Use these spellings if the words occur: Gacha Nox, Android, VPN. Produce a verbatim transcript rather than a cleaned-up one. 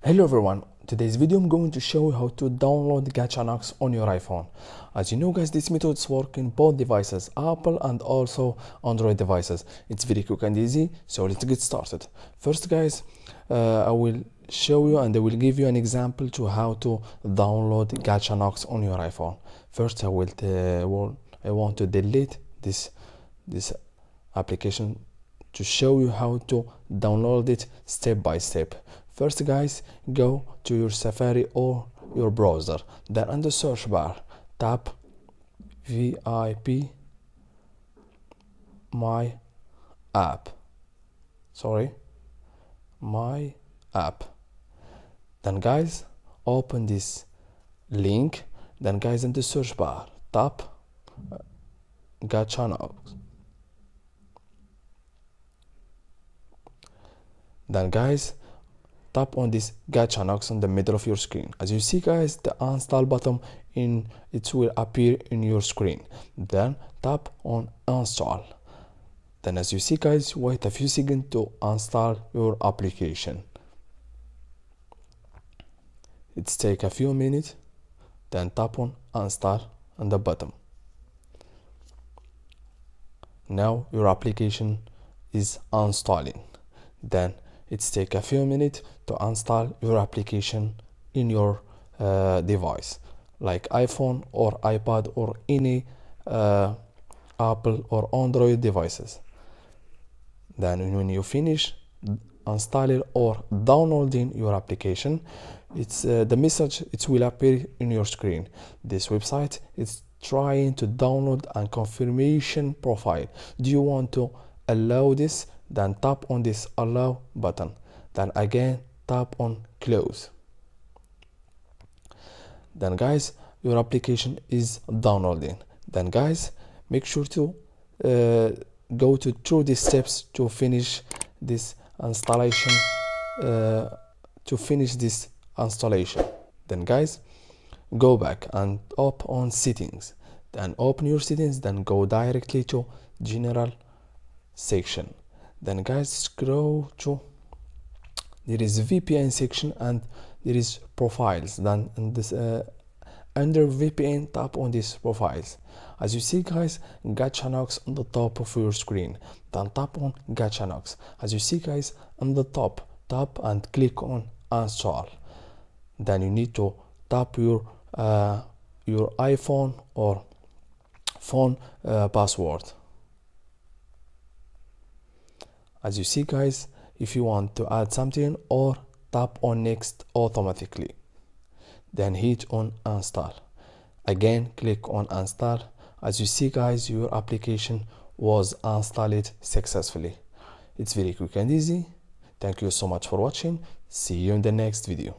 Hello everyone, today's video I'm going to show you how to download Gacha Nox on your iPhone. As you know guys, this method works in both devices, Apple and also Android devices. It's very quick and easy, so let's get started. First guys, uh, I will show you and I will give you an example to how to download Gacha Nox on your iPhone. First I will, uh, will I want to delete this this application to show you how to download it step by step. First guys, go to your Safari or your browser, then on the search bar tap V I P my app sorry my app. Then guys, open this link, then guys in the search bar tap Gacha Nox. Then guys, tap on this Gacha Nox on the middle of your screen. As you see guys, the install button in it will appear in your screen. Then tap on install. Then as you see guys, wait a few seconds to install your application. It's take a few minutes. Then tap on install on the button. Now your application is installing. Then it's take a few minutes to install your application in your uh, device, like iPhone or iPad or any uh, Apple or Android devices. Then when you finish installing or downloading your application, it's uh, the message it will appear in your screen. This website is trying to download a confirmation profile. Do you want to allow this? Then tap on this allow button. Then again tap on close. Then guys, your application is downloading. Then guys, make sure to uh, go to through these steps to finish this installation uh, to finish this installation. Then guys, go back and up on settings, then open your settings, then go directly to general section. Then guys, scroll to there is V P N section and there is profiles. Then in this uh, under V P N, tap on these profiles. As you see guys, Gacha Nox on the top of your screen. Then tap on Gacha Nox. As you see guys, on the top tap and click on install. Then you need to tap your uh, your iPhone or phone uh, password. As you see guys, if you want to add something or tap on next automatically, then hit on install. Again click on install. As you see guys, your application was installed successfully. It's very quick and easy. Thank you so much for watching. See you in the next video.